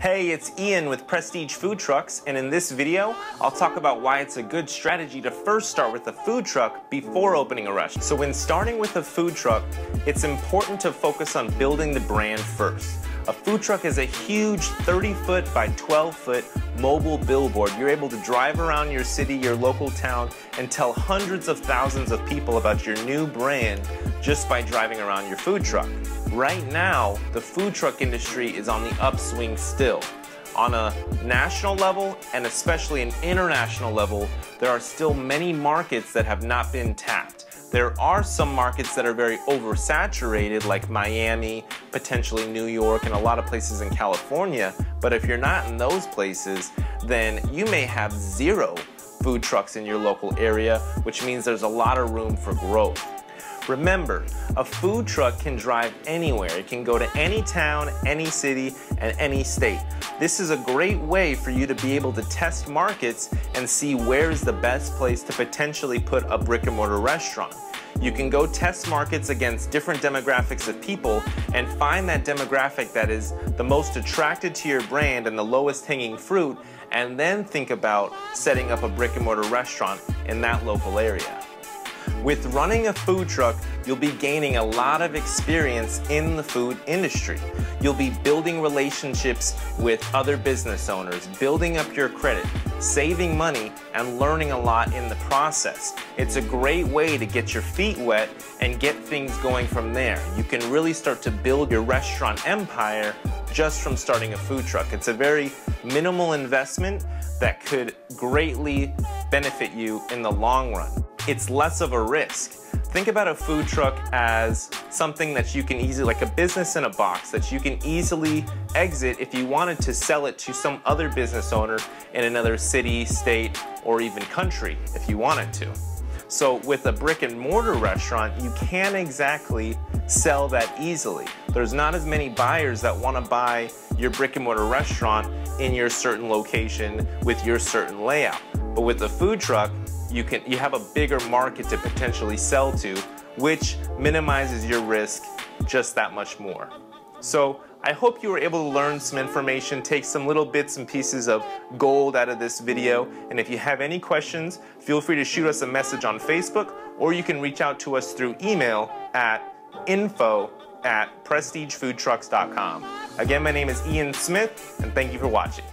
Hey, it's Ian with Prestige Food Trucks, and in this video, I'll talk about why it's a good strategy to first start with a food truck before opening a restaurant. So when starting with a food truck, it's important to focus on building the brand first. A food truck is a huge 30-foot by 12-foot mobile billboard. You're able to drive around your city, your local town, and tell hundreds of thousands of people about your new brand just by driving around your food truck. Right now, the food truck industry is on the upswing still. On a national level, and especially an international level, there are still many markets that have not been tapped. There are some markets that are very oversaturated, like Miami, potentially New York, and a lot of places in California. But if you're not in those places, then you may have zero food trucks in your local area, which means there's a lot of room for growth. Remember, a food truck can drive anywhere. It can go to any town, any city, and any state. This is a great way for you to be able to test markets and see where is the best place to potentially put a brick-and-mortar restaurant. You can go test markets against different demographics of people and find that demographic that is the most attracted to your brand and the lowest hanging fruit, and then think about setting up a brick-and-mortar restaurant in that local area. With running a food truck, you'll be gaining a lot of experience in the food industry. You'll be building relationships with other business owners, building up your credit, saving money, and learning a lot in the process. It's a great way to get your feet wet and get things going from there. You can really start to build your restaurant empire just from starting a food truck. It's a very minimal investment that could greatly benefit you in the long run. It's less of a risk. Think about a food truck as something that you can easily, like a business in a box, that you can easily exit if you wanted to sell it to some other business owner in another city, state, or even country if you wanted to. So with a brick and mortar restaurant, you can't exactly sell that easily. There's not as many buyers that want to buy your brick and mortar restaurant in your certain location with your certain layout. But with a food truck, you have a bigger market to potentially sell to, which minimizes your risk just that much more. So I hope you were able to learn some information, take some little bits and pieces of gold out of this video. And if you have any questions, feel free to shoot us a message on Facebook, or you can reach out to us through email at info@prestigefoodtrucks.com. Again, my name is Ian Smith, and thank you for watching.